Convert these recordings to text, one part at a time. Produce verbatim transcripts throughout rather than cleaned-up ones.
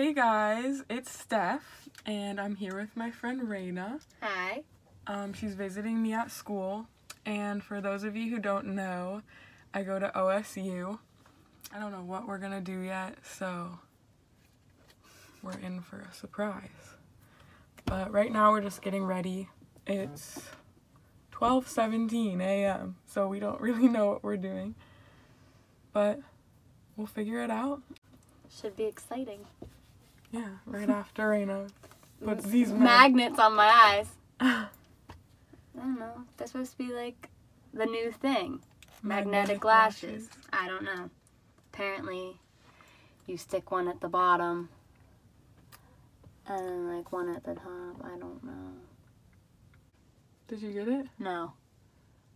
Hey guys, it's Steph, and I'm here with my friend Raina. Hi. Um, she's visiting me at school, and for those of you who don't know, I go to O S U. I don't know what we're gonna do yet, so we're in for a surprise. But right now we're just getting ready. It's twelve seventeen a m, so we don't really know what we're doing, but we'll figure it out. Should be exciting. Yeah, right after Raina puts these mag magnets on my eyes. I don't know. They're supposed to be like the new thing. Magnetic, Magnetic lashes. lashes. I don't know. Apparently, you stick one at the bottom and then like one at the top. I don't know. Did you get it? No.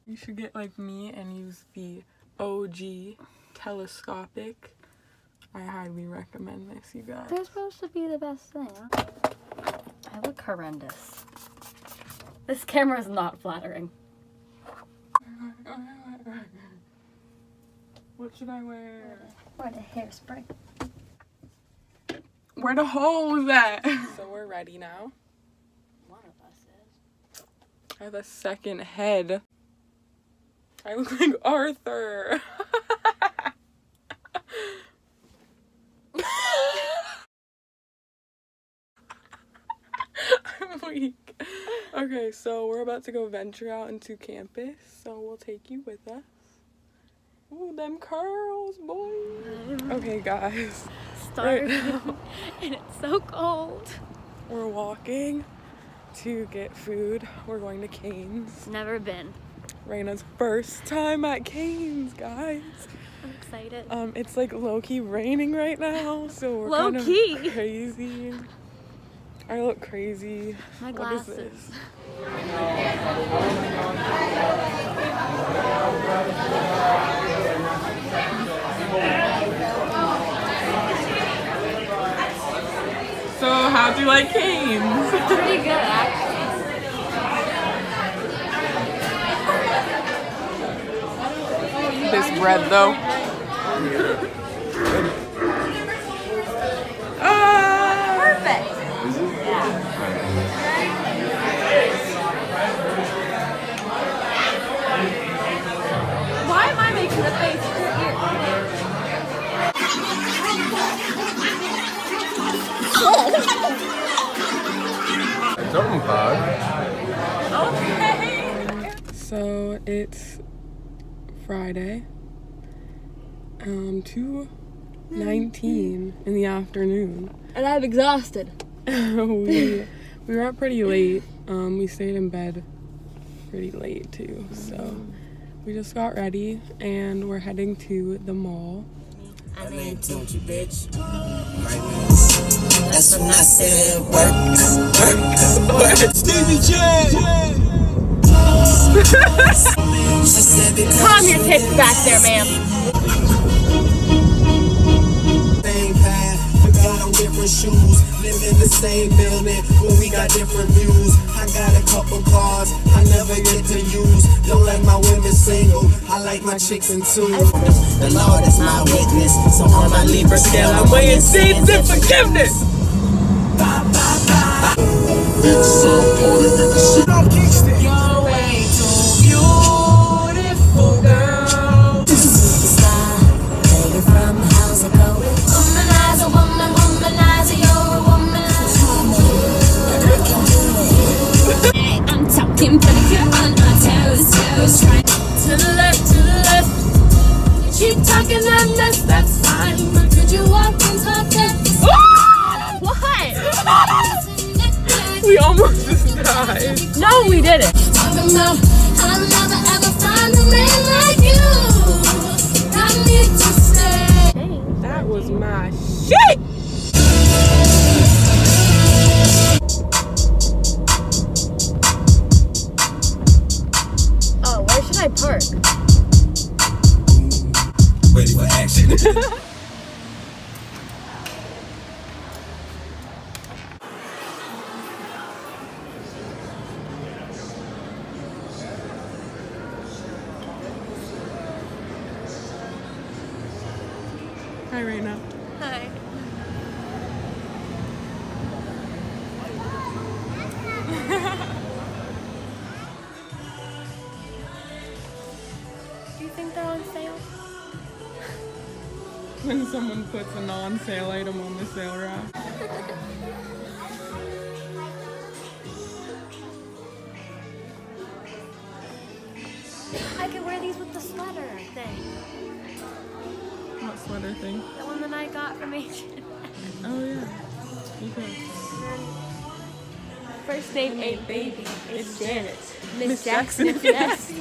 You should get like me and use the O G telescopic. I highly recommend this, you guys. They're supposed to be the best thing. Huh? I look horrendous. This camera is not flattering. What should I wear? Where the hairspray? Where the hole is at? So we're ready now. One of us is. I have a second head. I look like Arthur. Week. Okay, so we're about to go venture out into campus, so we'll take you with us. Ooh, them curls, boy. Okay, guys. Starving, right and it's so cold. We're walking to get food. We're going to Cane's. Never been. Raina's first time at Cane's, guys. I'm excited. Um, it's like low-key raining right now, so we're low kind of key. Crazy. I look crazy. My glasses. What is this? So, how do you like Cane's? Pretty good, actually. This bread, though. Ah! Perfect. Why am I making the face for ears? It's open pod. Okay. So it's Friday, um, two nineteen in the afternoon, and I'm exhausted. we we were out pretty late. Um, we stayed in bed pretty late too. So we just got ready and we're heading to the mall. I mean, don't you, bitch? That's what I said. Work, work, Stevie J. Calm your tits back there, ma'am. Same path, we got on different shoes. Live in the same building, but we got different views. I got a couple cars I never get to use. Don't like my women single, I like my chicks in tune. The Lord is my witness, so on my Libra scale I'm weighing seeds and forgiveness. Bye, bye, bye. It's so good. You're way too beautiful, girl. This is the sky, taken from the house of gold. Womanizer, woman, womanizer, you're a woman. I'm talking pedicure on my toes, toes. Right to the left, to the left. You keep talking on this, that's fine. But could you walk and talk that? What? We almost just died. No, we didn't. Talking about I'll never ever find a man like you. Got me to say. That was my shit. Park. Ready for action. Hi, Raina. Hi. when someone puts a non-sale item on the sale rack. I could wear these with the sweater thing. What sweater thing? The one that I got from H and M. Oh yeah. Okay. First name ain't baby, it's Janet. Miss Jackson, if you ask.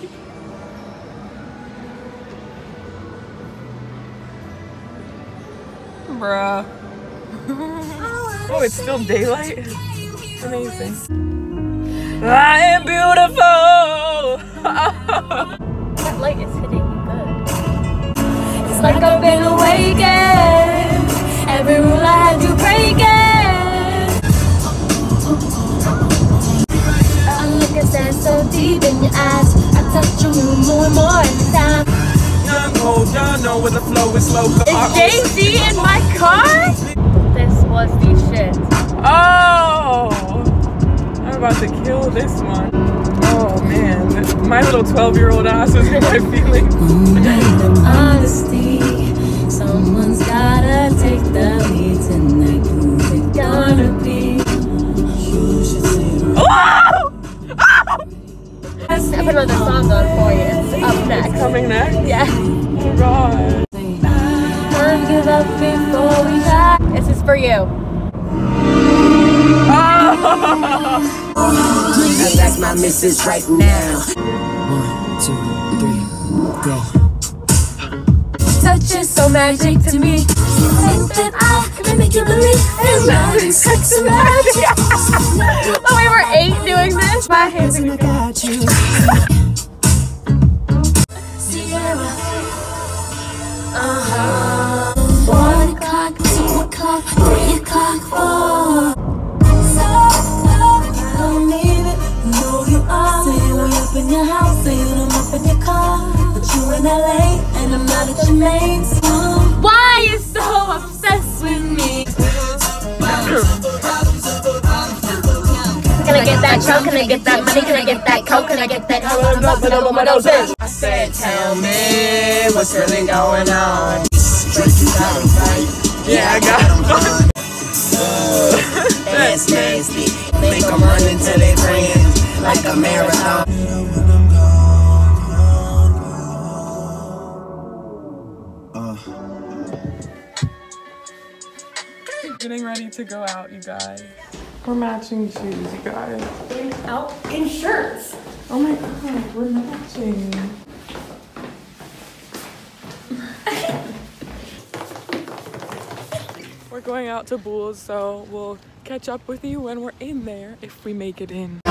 Bruh. Oh, oh, it's still daylight? Amazing. I am beautiful! That light is hitting you good. It's like I've been awakened. Every rule I had to break it. So deep in your eyes, I touch your room more and more every time. Young old, y'all know when the flow is slow. Is Jay-Z in my car? This was the shit. Oh! I'm about to kill this one. Oh man, my little twelve year old ass is my feelings. Who made them honesty? Someone's gotta take the lead tonight. Who's it gonna be? You should say. Oh! I put another song on for you. It's up next. It's coming next? Yeah. Oh God. This is for you. Oh. I like my missus right now. One, two, three, go. Touch is so magic to me. Think that I can make you believe in love and sex and magic. Oh, we were eight doing this. My hands are gonna you. Sierra. Uh-huh. One o'clock, two o'clock, three o'clock, four. So, no, you don't need it. No, you are. Say you ain't up in your house, say you don't up in your car. But you in L A, and I'm not at your main school. Why are you so obsessed with me? Can I get that truck? Can I get that money? Can I get that coke? Can I get that color? I said, tell me what's really going on. Yeah, I got fun. That's nasty. Make them run until they ran like a marathon. Getting ready to go out, you guys. We're matching shoes, you guys. Going out in shirts. Oh my God, we're matching. We're going out to Bull's, so we'll catch up with you when we're in there, if we make it in.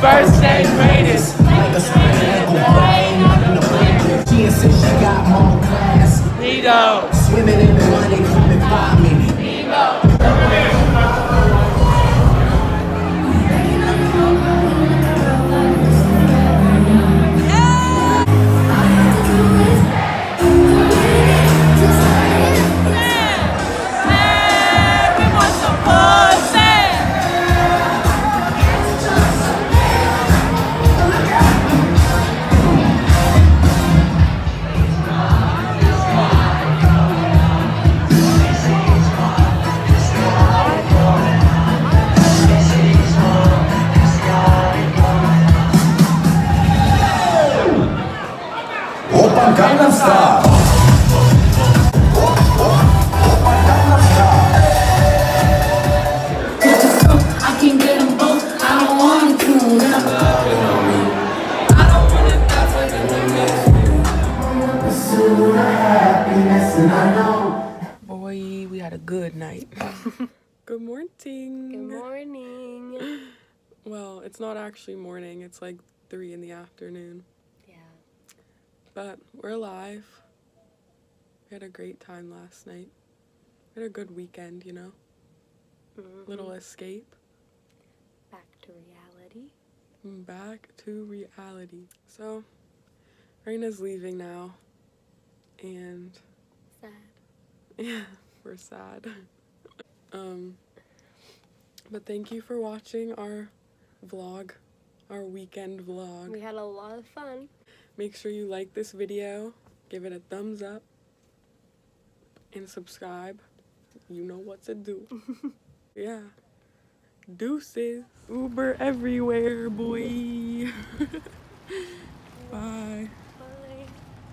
Birthday greatest, like a spinning rain in the blanket. She insists she got more class. Vito, swimming in the money, come and buy me. Vito, come here. Boy, we had a good night. Good morning. Good morning. Well, it's not actually morning. It's like three in the afternoon. Yeah. But we're alive. We had a great time last night. We had a good weekend, you know? Mm-hmm. Little escape. Back to reality. Back to reality. So, Raina's leaving now. And... sad. Yeah, we're sad. um, but thank you for watching our vlog, our weekend vlog. We had a lot of fun. Make sure you like this video, give it a thumbs up, and subscribe. You know what to do. Yeah. Deuces. Uber everywhere, boy. Bye. Bye.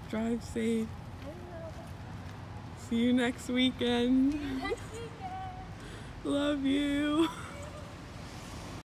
Drive safe. See you next weekend. See you next weekend. Love you.